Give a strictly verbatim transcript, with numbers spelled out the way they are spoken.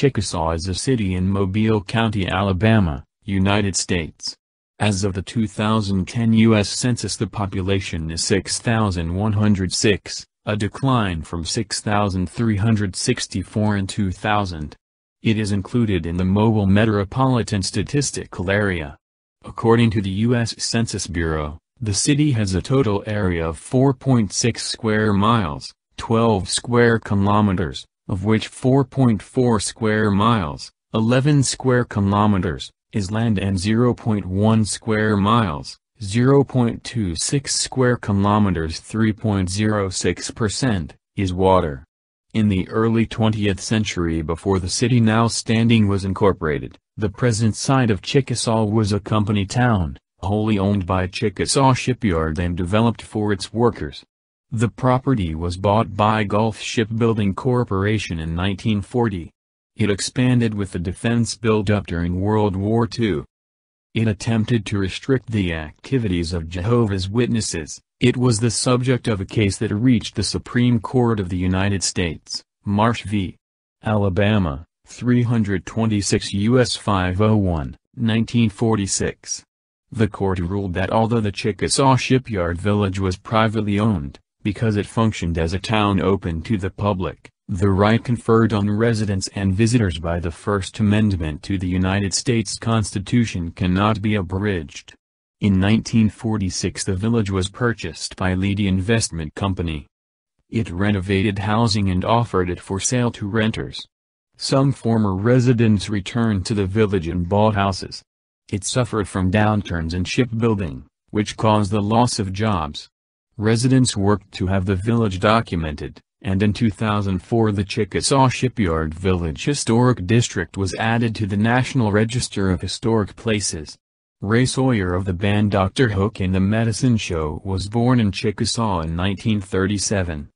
Chickasaw is a city in Mobile County, Alabama, United States. As of the two thousand ten U S Census, the population is six thousand one hundred six, a decline from six thousand three hundred sixty-four in two thousand. It is included in the Mobile Metropolitan Statistical Area. According to the U S Census Bureau, the city has a total area of four point six square miles, twelve square kilometers, of which four point four square miles, eleven square kilometers, is land and zero point one square miles, zero point two six square kilometers, three point zero six percent, is water. In the early twentieth century, before the city now standing was incorporated, the present site of Chickasaw was a company town, wholly owned by Chickasaw Shipyard and developed for its workers. The property was bought by Gulf Shipbuilding Corporation in nineteen forty. It expanded with the defense buildup during World War Two. It attempted to restrict the activities of Jehovah's Witnesses. It was the subject of a case that reached the Supreme Court of the United States, Marsh v. Alabama, three twenty-six U S five oh one, nineteen forty-six. The court ruled that although the Chickasaw Shipyard Village was privately owned, because it functioned as a town open to the public, the right conferred on residents and visitors by the First Amendment to the United States Constitution cannot be abridged. In nineteen forty-six, the village was purchased by Leedy Investment Company. It renovated housing and offered it for sale to renters. Some former residents returned to the village and bought houses. It suffered from downturns in shipbuilding, which caused the loss of jobs. Residents worked to have the village documented, and in two thousand four the Chickasaw Shipyard Village Historic District was added to the National Register of Historic Places. Ray Sawyer of the band Doctor Hook and the Medicine Show was born in Chickasaw in nineteen thirty-seven.